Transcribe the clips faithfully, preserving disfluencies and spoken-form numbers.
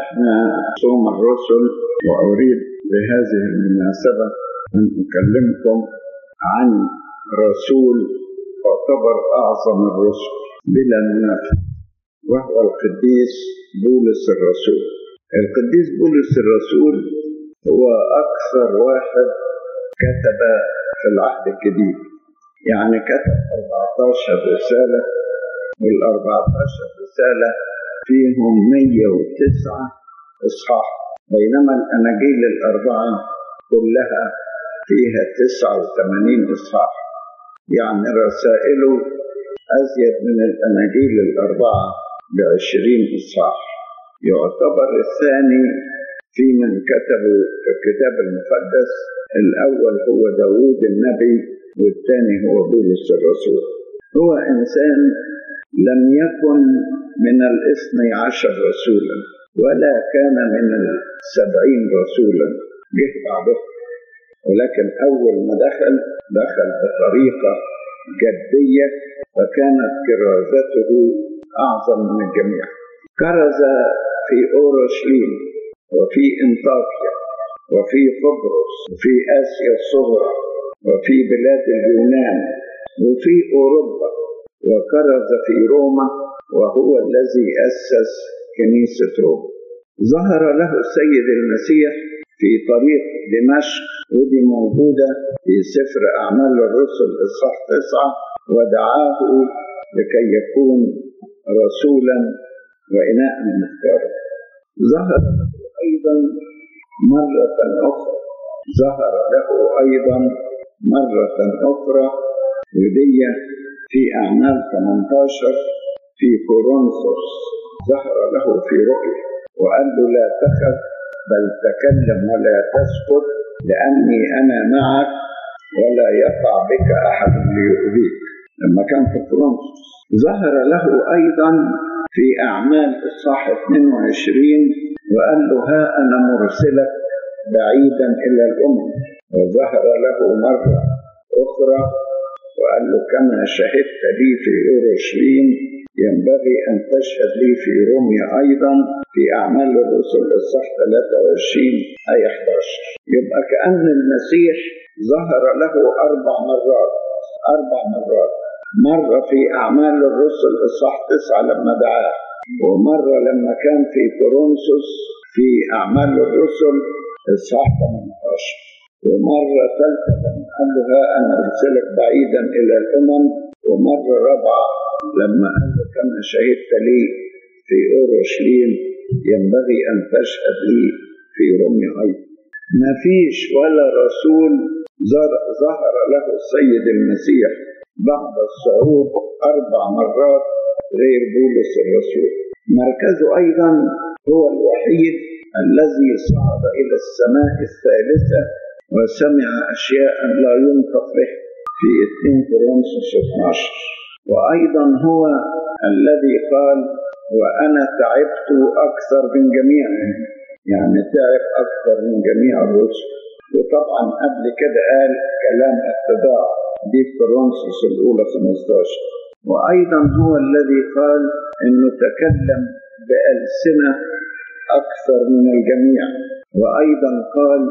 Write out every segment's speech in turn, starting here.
احنا صوم الرسل، واريد بهذه المناسبه ان اكلمكم عن رسول يعتبر اعظم الرسل بلا منافع، وهو القديس بولس الرسول. القديس بولس الرسول هو اكثر واحد كتب في العهد الجديد، يعني كتب أربعة عشر رساله، والأربعة عشر رساله فيهم مئة وتسعة إصحاح، بينما الأناجيل الأربعة كلها فيها تسعة وثمانين إصحاح، يعني رسائله أزيد من الأناجيل الأربعة بعشرين إصحاح. يعتبر الثاني في من كتبوا الكتاب المقدس، الأول هو داوود النبي والثاني هو بولس الرسول. هو إنسان لم يكن من الاثني عشر رسولا ولا كان من السبعين رسولا جه بعده، ولكن أول ما دخل دخل بطريقة جدية، فكانت كرازته أعظم من الجميع. كرز في أورشليم وفي أنطاكيا وفي قبرص وفي آسيا الصغرى وفي بلاد اليونان وفي أوروبا، وكرز في روما، وهو الذي أسس كنيسة روما. ظهر له السيد المسيح في طريق دمشق، ودي موجودة في سفر أعمال الرسل إصحاح تسعة، ودعاه لكي يكون رسولا وإناء مختارا. ظهر له أيضا مرة أخرى ظهر له أيضا مرة أخرى ودية في أعمال ثمانية عشر في كورنثوس، ظهر له في رؤيا وقال له لا تخف بل تكلم ولا تسكت لأني أنا معك ولا يقع بك أحد ليؤذيك، لما كان في كورنثوس. ظهر له أيضا في أعمال إصحاح اثنين وعشرين وقال له ها أنا مرسلك بعيدا إلى الأمم، وظهر له مرة أخرى وقال له كما شهدت لي في أورشليم ينبغي أن تشهد لي في روميا أيضا، في أعمال الرسل الإصحاح ثلاثة وعشرين آية أحد عشر. يبقى كأن المسيح ظهر له أربع مرات أربع مرات مرة في أعمال الرسل الإصحاح تسعة لما دعاه، ومرة لما كان في كورنثوس في أعمال الرسل الإصحاح ثمانية عشر، ومرة ثالثة لما قال له أنا أرسلك بعيدا إلى الأمم، ومرة رابعة لما قال له كما شهدت لي في أورشليم ينبغي أن تشهد لي في روميا أيضا. ما فيش ولا رسول ظهر له السيد المسيح بعد الصعود أربع مرات غير بولس الرسول. مركزه أيضا هو الوحيد الذي صعد إلى السماء الثالثة وسمع أشياء لا ينطق به في اثنين كورنثوس اثني عشر، وأيضا هو الذي قال وأنا تعبت أكثر من جميعهم، يعني تعب أكثر من جميع الرسل. وطبعا قبل كده قال كلام التضاع دي في كورنثوس الأولى خمسة عشر، وأيضا هو الذي قال أنه تكلم بألسنة أكثر من الجميع، وأيضا قال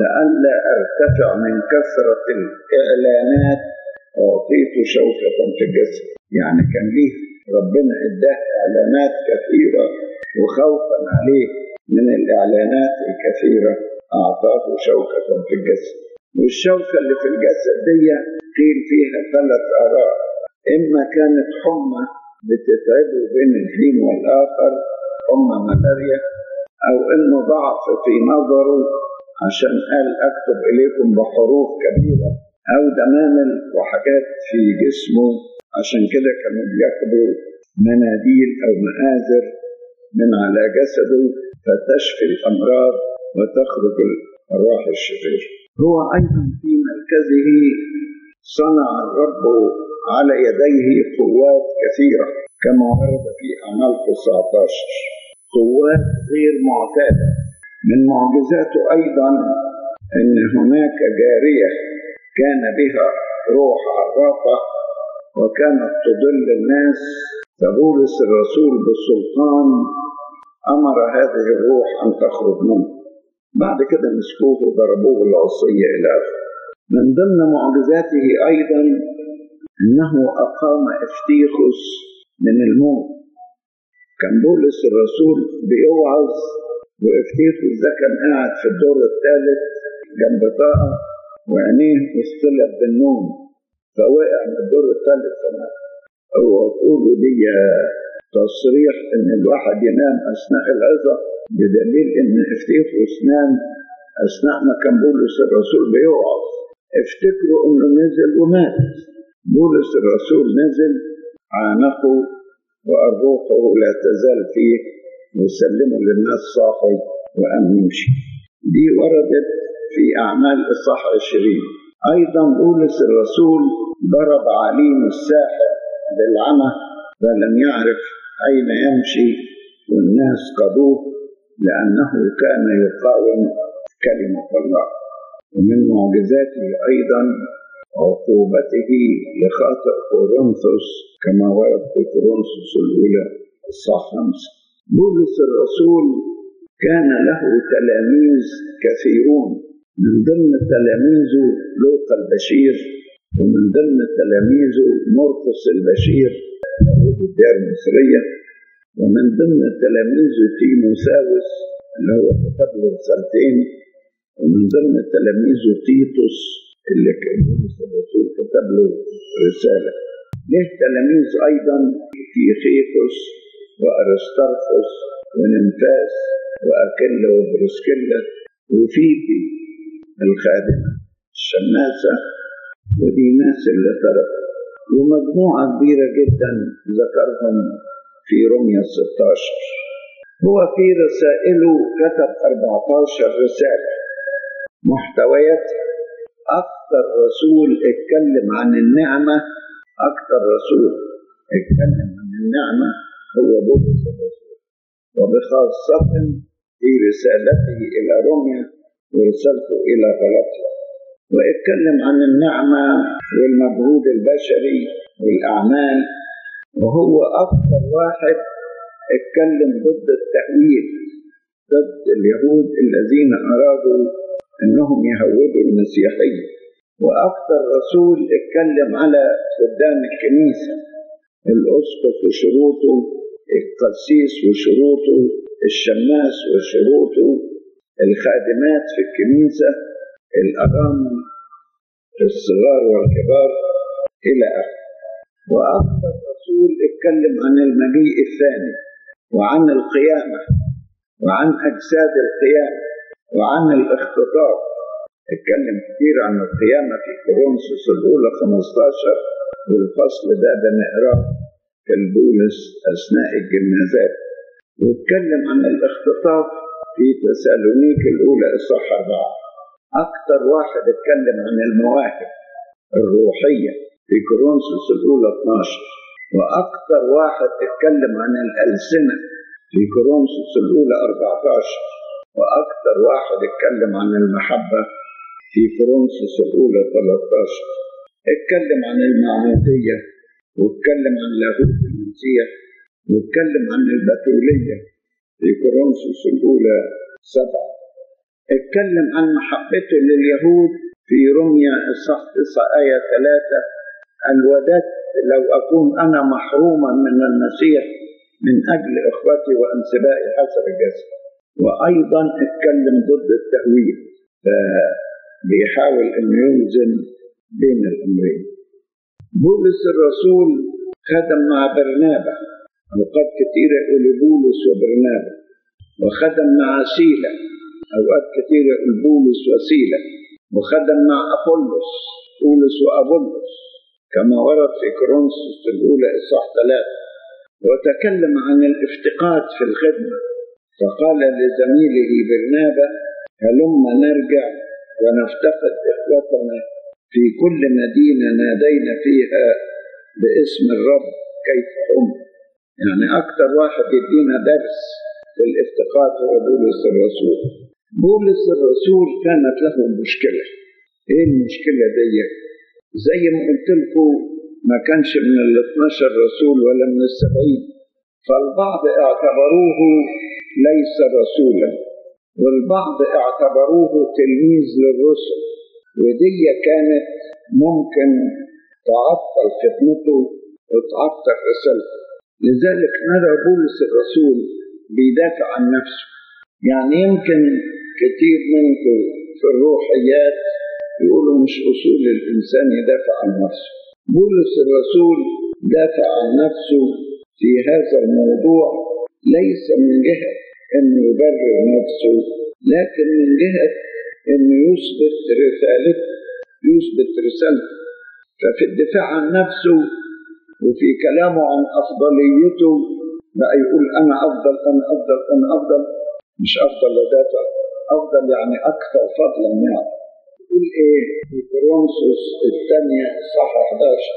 لئلا أرتفع من كثرة الإعلانات أعطيته شوكة في الجسد، يعني كان ليه ربنا اداه إعلانات كثيرة، وخوفا عليه من الإعلانات الكثيرة أعطاه شوكة في الجسد. والشوكة اللي في الجسد دي قيل فيها ثلاث آراء، إما كانت حمى بتتعبه بين الحين والآخر، حمى ملاريا، أو إنه ضعف في نظره عشان قال أكتب إليكم بحروف كبيرة، أو دمامل وحاجات في جسمه عشان كده كانوا بياخدوا مناديل أو مآزر من على جسده فتشفي الأمراض وتخرج الأرواح الشريرة. هو أيضا في مركزه صنع الرب على يديه قوات كثيرة كما ورد في أعمال تسعة عشر، قوات غير معتادة. من معجزاته أيضا أن هناك جارية كان بها روح عرافة وكانت تضل الناس، فبولس الرسول بالسلطان أمر هذه الروح أن تخرج منه. بعد كده مسكوه وضربوه بالعصية إلى آخره. من ضمن معجزاته أيضا أنه أقام أفتيخوس من الموت. كان بولس الرسول بيوعظ وأفتيخوس ده كان قاعد في الدور الثالث جنب طاقة وعينيه اصطلت بالنوم، فوقع من الدور الثالث. أنا أوعى تقولوا دي تصريح إن الواحد ينام أثناء العظة، بدليل إن أفتيخوس نام أثناء ما كان بولس الرسول بيوعظ. افتكروا إنه نزل ومات. بولس الرسول نزل، عانقه وأرواحه لا تزال فيه، وسلموا للناس صاحي وقام يمشي. دي وردت في أعمال الإصحاح العشرين. أيضا بولس الرسول ضرب عليم الساحر بالعمى فلم يعرف أين يمشي، والناس قضوه لأنه كان يقاوم كلمة الله. ومن معجزاته أيضا عقوبته لخاطئ كورنثوس كما ورد في كورنثوس الأولى الإصحاح خمسة. بولس الرسول كان له تلاميذ كثيرون، من ضمن تلاميذه لوقا البشير، ومن ضمن تلاميذه مرقس البشير الدار المصرية، ومن ضمن تلاميذه تيموثاوس اللي هو كتب له رسالتين، ومن ضمن تلاميذه تيتوس اللي كان بولس الرسول كتب له رسالة. له تلاميذ أيضا تيخيطوس وأرسترخوس ونمفاس وأكلة وبرسكلة وفيتي الخادمة الشماسة، ودي ناس اللي تركوا، ومجموعة كبيرة جدا ذكرهم في روميا ستة عشر. هو في رسائله كتب أربعة عشر رسالة محتويات. أكثر رسول اتكلم عن النعمة، أكثر رسول اتكلم عن النعمة هو بولس الرسول، وبخاصة في رسالته إلى روميا ورسالته إلى غلاطيا. واتكلم عن النعمة والمجهود البشري والأعمال، وهو أكثر واحد اتكلم ضد التأويل، ضد اليهود الذين أرادوا أنهم يهودوا المسيحية. وأكثر رسول اتكلم على خدام الكنيسة، الأسقف وشروطه، القسيس وشروطه، الشماس وشروطه، الخادمات في الكنيسة، الأرامل، الصغار والكبار إلى آخره. وأكثر رسول اتكلم عن المجيء الثاني وعن القيامة وعن أجساد القيامة وعن الاختطاف. اتكلم كثير عن القيامة في كورنثوس الأولى خمسة عشر، والفصل ده بنقراه في البولس أثناء الجنازات. واتكلم عن الاختطاف في تسالونيك الأولى إصحاح أربعة. أكثر واحد اتكلم عن المواهب الروحية في كورنثوس الأولى اثناشر. وأكثر واحد اتكلم عن الألسنة في كورنثوس الأولى أربعة عشر. وأكثر واحد اتكلم عن المحبة في كورنثوس الأولى ثلاثة عشر. اتكلم عن المعمودية، واتكلم عن لاهوت المسيح، واتكلم عن البتولية في كورنثوس الأولى سبعة. اتكلم عن محبته لليهود في روميا إصحاح تسعة آية ثلاثة، الوددت لو أكون أنا محروما من المسيح من أجل إخوتي وأنسبائي حسب الجسد. وأيضا اتكلم ضد التأويل، فبيحاول أن يوزن بين الأمرين. بولس الرسول خدم مع برنابه، وقد كتير يقولوا بولس وبرنابه، وخدم مع سيلا، أوقات كتير يقول بولس وسيلا، وخدم مع أبولوس، بولس وأبولوس كما ورد في كورنثوس الأولى إصحاح ثلاثة. وتكلم عن الافتقاد في الخدمة، فقال لزميله برنابه هلم نرجع ونفتقد إخوتنا في كل مدينة نادينا فيها باسم الرب كيف هم. يعني أكثر واحد يدينا درس في الافتقاد هو بولس الرسول. بولس الرسول كانت له مشكلة. إيه المشكلة دي؟ زي ما قلت لكم ما كانش من ال اثناشر رسول ولا من السبعين، فالبعض اعتبروه ليس رسولا، والبعض اعتبروه تلميذ للرسل، ودي كانت ممكن تعطل خدمته وتعطل رسالته. لذلك نرى بولس الرسول بيدافع عن نفسه. يعني يمكن كتير منكم في الروحيات يقولوا مش أصول الإنسان يدافع عن نفسه. بولس الرسول دافع عن نفسه في هذا الموضوع، ليس من جهة أن يبرر نفسه، لكن من جهة أن يثبت رسالته يثبت رسالته ففي الدفاع عن نفسه وفي كلامه عن أفضليته بقى يقول أنا أفضل أنا أفضل أنا أفضل مش أفضل لدافع أفضل يعني أكثر فضلا. يعني يقول إيه في كورنثوس الثانية صح أحد عشر: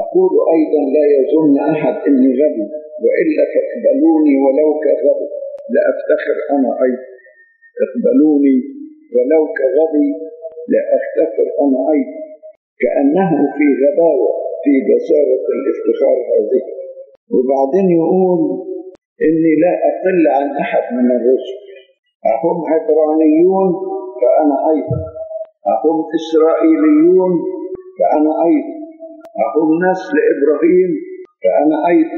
أقول أيضا لا يظن أحد إني غبي، وإلا فاقبلوني ولو كغبي، لأفتخر أنا أيضا. اقبلوني ولو كغبي لأفتخر أنا أيضا، كأنه في غباوة في جسارة الافتخار هذه. وبعدين يقول إني لا أقل عن أحد من الرسل، أهم عبرانيون فأنا أيضا، أهم إسرائيليون فأنا أيضا، أهم نسل إبراهيم فأنا أيضا،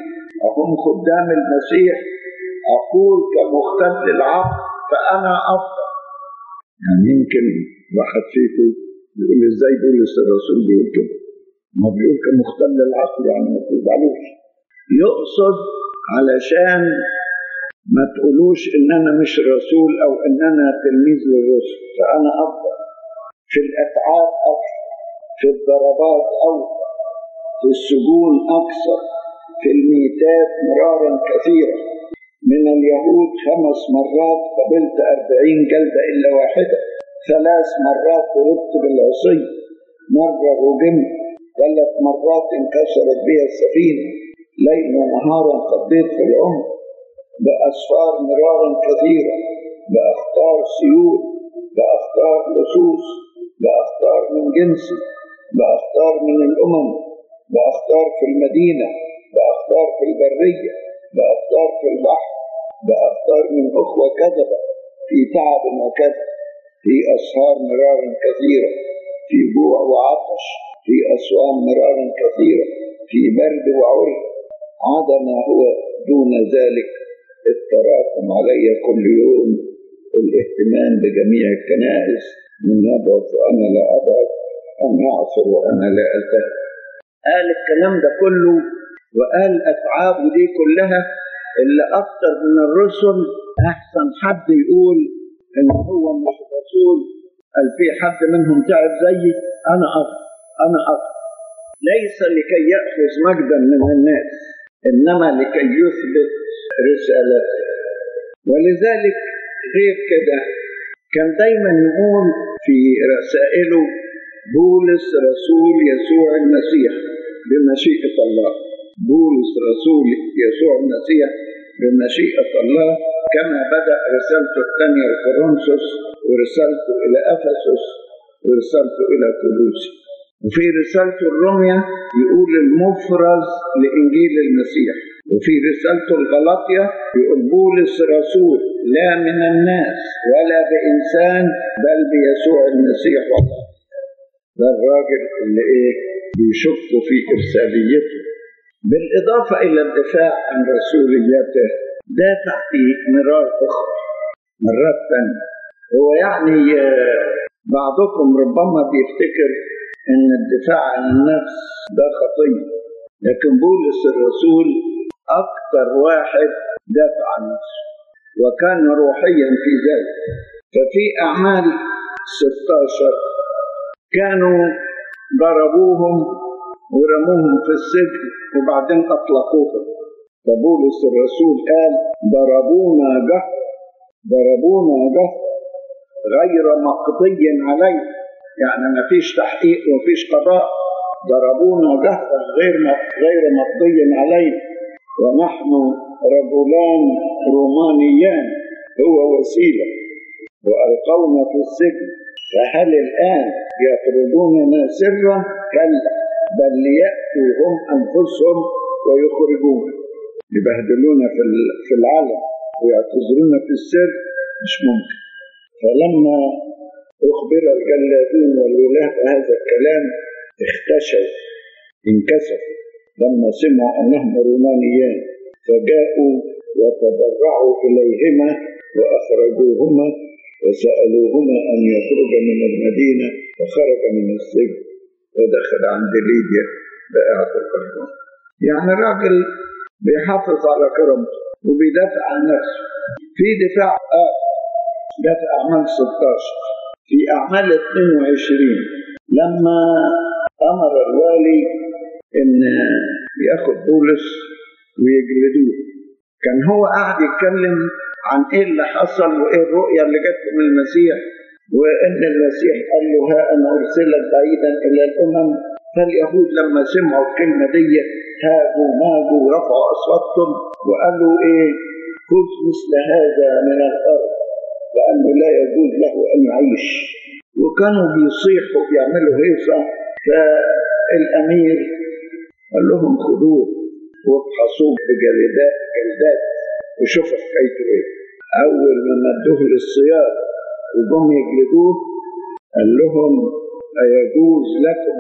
أهم خدام المسيح. أقول كمختل العقل فأنا أفضل. يعني يمكن واحد فيكم يقول إزاي بولس الرسول بيقول كده؟ ما بيقول كمختل العقل يعني ما تزعلوش، يقصد علشان ما تقولوش إن أنا مش رسول أو إن أنا تلميذ للرسل، فأنا أفضل في الأتعاب أكثر، في الضربات أوفر، في السجون أكثر، في الميتات مرارا كثيرا. من اليهود خمس مرات قبلت أربعين جلدة إلا واحدة، ثلاث مرات ضربت بالعصي، مرة رجمت، ثلاث مرات انكسرت بها السفينة، ليلا ونهارا قضيت في العمر، بأسفار مرارا كثيرة، بأخطار سيول، بأخطار لصوص، بأخطار من جنسي، بأخطار من الأمم، بأخطار في المدينة، بأخطار في البرية، بأخطار في البحر، بأخطار من أخوة كذبة، في تعب وكذب، في أسهار مرار كثيرة، في جوع وعطش، في أسوان مرار كثيرة، في برد وعري، عدم هو دون ذلك التراكم علي كل يوم، الاهتمام بجميع الكنائس، من أبعد وأنا لا أبعد، أن أعصر وأنا لا ألتهب. قال الكلام ده كله وقال أتعاب دي كلها اللي أكتر من الرسل. أحسن حد يقول إن هو مش رسول، قال في حد منهم تعب زي أنا أفضل أنا أفضل، ليس لكي يأخذ مجدا من الناس، إنما لكي يثبت رسالته. ولذلك غير كده كان دايما يقول في رسائله: بولس رسول يسوع المسيح بمشيئة الله، بولس رسول يسوع المسيح بمشيئة الله، كما بدأ رسالته الثانية لكورنثوس، ورسالته إلى أفسس، ورسالته إلى كولوسي، وفي رسالته الرومية يقول المفرز لإنجيل المسيح، وفي رسالته الغلاطية يقول بولس رسول لا من الناس ولا بإنسان بل بيسوع المسيح والله. ده الراجل اللي إيه بيشك في إرساليته. بالإضافة إلى الدفاع عن رسوليته دافع في مرار أخرى مرات ثانية. هو يعني بعضكم ربما بيفتكر أن الدفاع عن النفس ده خطية، لكن بولس الرسول أكثر واحد دافع عن نفسه، وكان روحيا في ذلك. ففي أعمال ستة عشر كانوا ضربوهم ورموهم في السجن وبعدين أطلقوهم، فبولس الرسول قال ضربونا جهرا ضربونا جهرا غير مقضي عليه، يعني ما فيش تحقيق ومفيش قضاء، ضربونا جهرا غير غير مقضي عليه، ونحن رجلان رومانيان هو وسيلة، وألقونا في السجن، فهل الآن يطردوننا سرا؟ كلا، بل ليأتوا هم أنفسهم ويخرجونا، يبهدلونا في العالم ويعتذرون في السر مش ممكن. فلما أخبر الجلادون والولاة بهذا الكلام اختشوا، انكسفوا لما سمعوا أنهم رومانيان، فجاءوا وتبرعوا إليهما وأخرجوهما وسألوهما أن يخرج من المدينة، فخرج من السجن ودخل عند ليديا بقاعة القربان. يعني الراجل بيحافظ على كرامته وبيدافع عن نفسه في دفاع آخر. ده في أعمال ستة عشر. في أعمال اثنين وعشرين لما أمر الوالي إن يأخذ بولس ويجلدوه، كان هو قاعد يتكلم عن إيه اللي حصل وإيه الرؤية اللي جت من المسيح، وإن المسيح قال له ها أنا أرسلت بعيدا إلى الأمم. فاليهود لما سمعوا الكلمة دي هاجوا ماجوا ورفعوا أصواتهم وقالوا إيه خذ مثل هذا من الأرض لأنه لا يجوز له أن يعيش، وكانوا بيصيحوا بيعملوا هيصة. فالأمير قال لهم خذوه وابحثوه بجلدات جلدات وشوفوا حكايته ايه. أول ما مدوه للصياد وجم يجلدوه قال لهم أيجوز لكم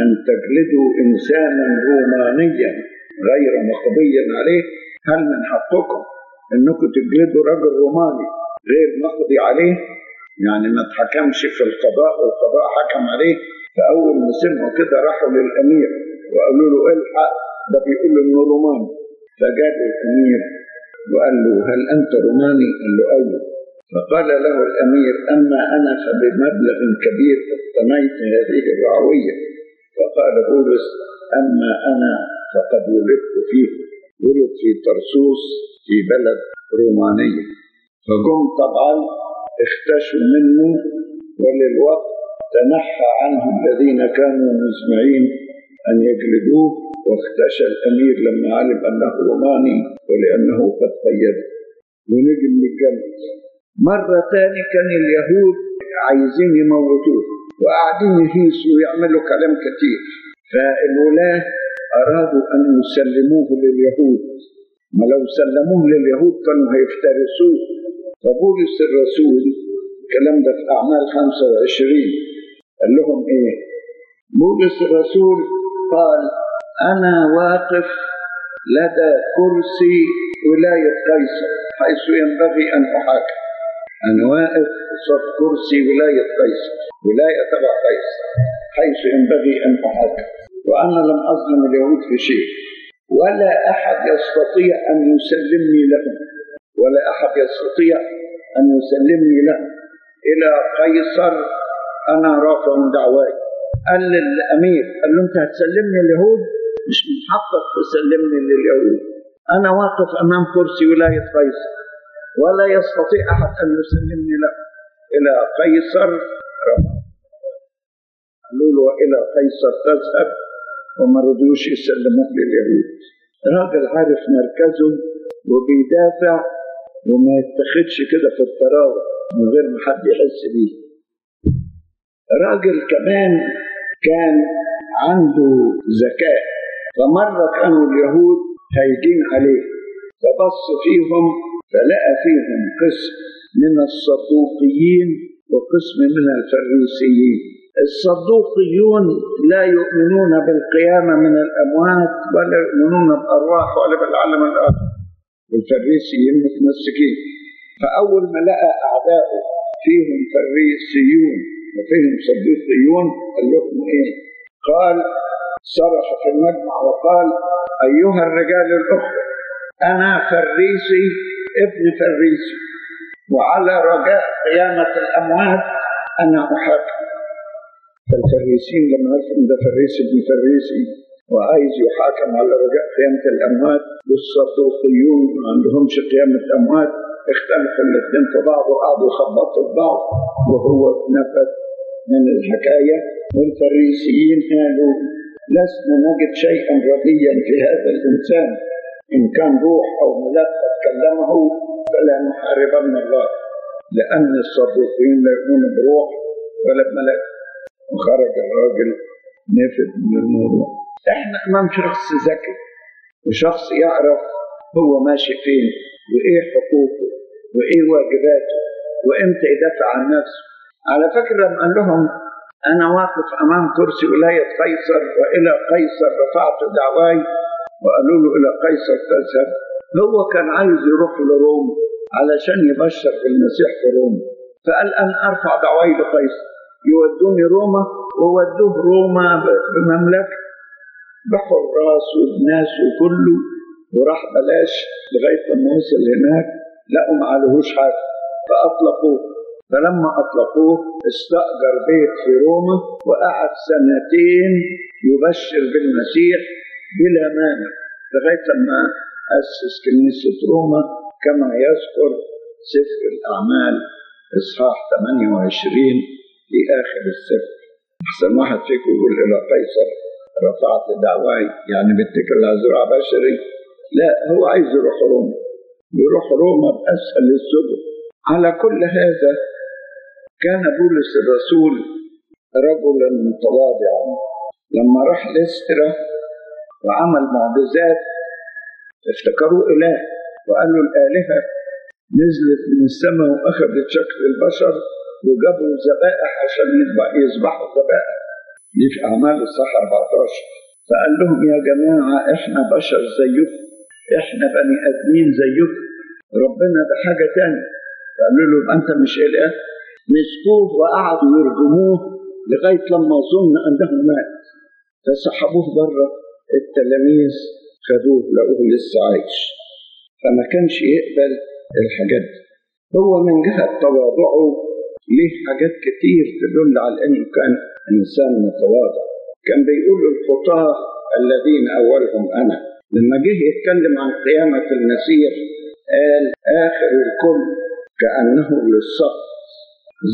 أن تجلدوا إنسانا رومانيا غير مقضيا عليه؟ هل من حقكم أنكم تجلدوا رجل روماني غير مقضي عليه؟ يعني ما تحكمش في القضاء والقضاء حكم عليه. فأول ما سمعوا كده راحوا للأمير وقالوا له الحق ده بيقول إنه روماني. فجاء الأمير وقال له هل أنت روماني؟ قال له أيوه. فقال له الأمير أما أنا فبمبلغ كبير اقتنيت هذه الرعوية. فقال بولس أما أنا فقد ولدت فيه، ولد في طرسوس في بلد رومانية. فقم طبعا اختشوا منه، وللوقت تنحى عنه الذين كانوا مزمعين أن يجلدوه، واختشى الأمير لما علم أنه روماني ولأنه قد قيده ونجم للجنة. مرة تاني كان اليهود عايزين يموتوه وقاعدين يهيسوا ويعملوا كلام كتير، فالولاة أرادوا أن يسلموه لليهود، ما لو سلموه لليهود كانوا هيفترسوه. فبولس الرسول الكلام ده في أعمال خمسة وعشرين قال لهم إيه؟ بولس الرسول قال أنا واقف لدى كرسي ولاية قيصر حيث ينبغي أن أحاكم. أنا واقف قصاد كرسي ولاية قيصر، ولاية تبع قيصر حيث ينبغي أن أحاكم، وأنا لم أظلم اليهود في شيء ولا أحد يستطيع أن يسلمني لهم، ولا أحد يستطيع أن يسلمني لهم إلى قيصر أنا رافع دعواي. قال للأمير قال له أنت هتسلمني اليهود؟ مش من حقك تسلمني لليهود، أنا واقف أمام كرسي ولاية قيصر ولا يستطيع أحد أن يسلمني له إلى قيصر رافع. قالوا له إلى قيصر تذهب، وما رضوش يسلموه لليهود. راجل عارف مركزه وبيدافع وما يتخذش كده في الطراوه من غير ما حد يحس بيه. راجل كمان كان عنده ذكاء، فمره كانوا اليهود هايجين عليه فبص فيهم فلقى فيهم قسم من الصدوقيين وقسم من الفريسيين. الصدوقيون لا يؤمنون بالقيامة من الأموات ولا يؤمنون بالأرواح ولا بالعالم الآخر، والفريسيين متمسكين. فأول ما لقى أعداؤه فيهم فريسيون وفيهم صدوقيون قال لهم إيه؟ قال صرخ في المجمع وقال أيها الرجال الأخوة أنا فريسي ابن فريسي، وعلى رجاء قيامة الأموات أنا أحاكم. فالفريسين لما عرفوا ان ده فريسي ابن فريسي وعايز يحاكم على رجاء قيامة الأموات، والصدوقيون ما عندهمش قيامة أموات، اختلفوا الاثنين في بعض وقعدوا يخبطوا في بعض وهو اتنفذ من الحكاية. والفريسيين قالوا لسنا نجد شيئا رديا في هذا الإنسان، إن كان روح أو ملك تكلمه فلا نحاربن الله، لأن الصدوقيين لا يؤمنون بروح ولا بملك. وخرج الراجل نفذ من الموضوع. احنا امام شخص ذكي وشخص يعرف هو ماشي فين وايه حقوقه وايه واجباته وامتى يدافع عن نفسه. على فكرة لما قال لهم انا واقف امام كرسي ولاية قيصر والى قيصر رفعت دعواي، وقالوا له الى قيصر تذهب. هو كان عايز يروح لروم علشان يبشر بالمسيح في روما، فقال انا ارفع دعواي لقيصر، يودوني روما وودوه روما بمملكة بحراس وبناس وكله، وراح بلاش لغاية ما وصل هناك لقوا ما عليهوش حاجة فأطلقوه. فلما أطلقوه استأجر بيت في روما وقعد سنتين يبشر بالمسيح بلا مانع لغاية ما أسس كنيسة روما كما يذكر سفر الأعمال إصحاح ثمانية وعشرين في آخر السفر. أحسن واحد فيكم يقول إلى قيصر رفعت دعواي، يعني بتكل الزرع بشري. لا، هو عايز يروح روما، يروح روما بأسهل السبل. على كل هذا كان بولس الرسول رجلا متواضعا. لما راح لسترا وعمل معجزات افتكروا إله وقالوا الآلهة نزلت من السماء وأخذت شكل البشر وجابوا الذبائح عشان يذبحوا الذبائح دي في أعمال الصح أربعة عشر. فقال لهم يا جماعة احنا بشر زيكم، احنا بني آدمين زيكم، ربنا بحاجة تانية. فقالوا له أنت مش إله؟ مسكوه وقعدوا يرجموه لغاية لما ظن أنه مات، فسحبوه بره. التلاميذ خدوه لقوه لسه عايش، فما كانش يقبل الحاجات. هو من جهة تواضعه ليه حاجات كتير تدل على أنه كان إنسان متواضع. كان بيقول الخطاة الذين أولهم أنا. لما جه يتكلم عن قيامة المسيح قال آخر الكل كأنه للصف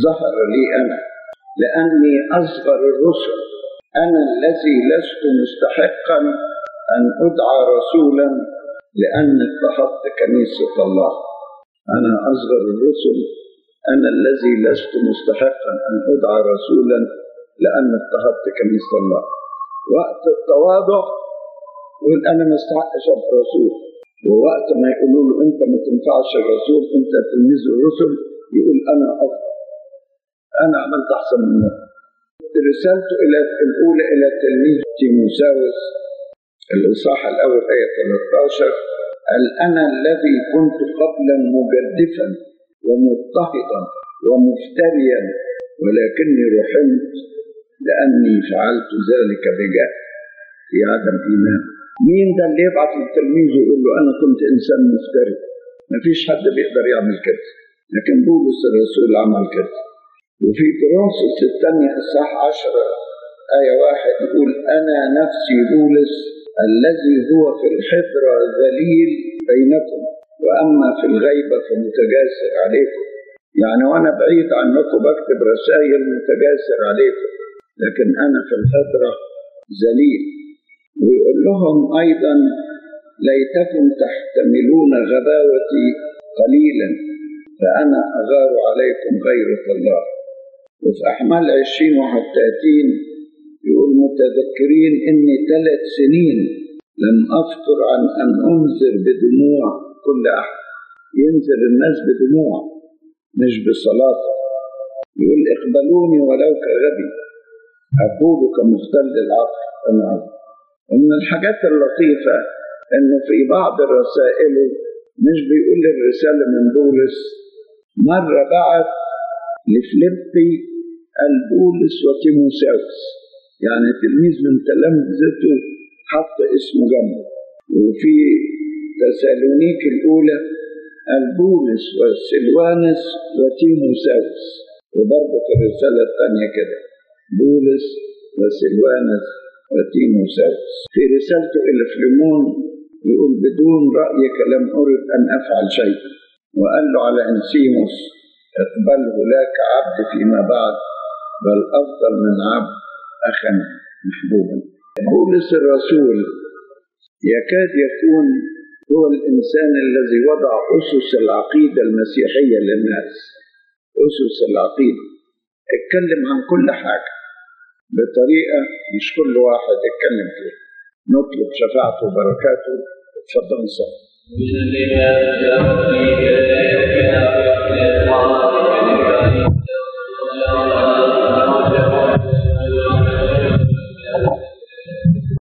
ظهر لي أنا لأني أصغر الرسل، أنا الذي لست مستحقا أن أدعى رسولا لأن اتخذت كنيسة الله. أنا أصغر الرسل، أنا الذي لست مستحقا أن أدعى رسولا لأن اتخذت كنيسة الله. وقت التواضع يقول أنا ما استحقش أبقى رسول، ووقت ما يقولوا له أنت ما تنفعش الرسول أنت تلميذ الرسل يقول أنا أفضل، أنا عملت أحسن منه. رسالته إلى الأولى إلى تلميذ تيموثاوس الإصحاح الأول آية ثلاثة عشر قال أنا الذي كنت قبلا مجدفا ومضطهدا ومفتريا ولكني رحمت لأني فعلت ذلك بجاه في عدم إيمان. مين ده اللي يبعث للتلميذ ويقول له أنا كنت إنسان مفتري؟ مفيش حد بيقدر يعمل كده، لكن بولس الرسول عمل كده. وفي تيموثاوس الثانية الإصحاح عشرة آية واحد يقول أنا نفسي بولس الذي هو في الحضرة ذليل بينكم وأما في الغيبة فمتجاسر عليكم. يعني وأنا بعيد عنكم بكتب رسائل متجاسر عليكم، لكن أنا في الحضرة ذليل. ويقول لهم أيضا ليتكم تحتملون غباوتي قليلا فأنا أغار عليكم غيرة الله. وفي أحمال عشرين واحد وثلاثين يقول متذكرين إني ثلاث سنين لم أفتر عن أن أنذر بدموع كل أحد. ينذر الناس بدموع مش بصلاة. يقول اقبلوني ولو كغبي أقول كمختل العقل. ومن الحاجات اللطيفة إنه في بعض الرسائل مش بيقول الرسالة من بولس، مرة بعت لفليبي قال بولس وتيموثاوس، يعني تلميذ من تلامذته حط اسمه جنبه. وفي تسالونيك الأولى قال بولس وسلوانس وتيموثاوس، وبرضه في الرسالة الثانية كده بولس وسلوانس وتيموثاوس. في رسالته إلى فليمون يقول بدون رأيك لم أرد أن أفعل شيء، وقال له على إنسيموس اقبله لك عبد فيما بعد بل أفضل من عبد أخا محبوبا. بولس الرسول يكاد يكون هو الإنسان الذي وضع أسس العقيدة المسيحية للناس. أسس العقيدة اتكلم عن كل حاجة بطريقة مش كل واحد اتكلم فيها. نطلب شفاعته وبركاته. اتفضل نصلي. بسم الله الرحمن الرحيم.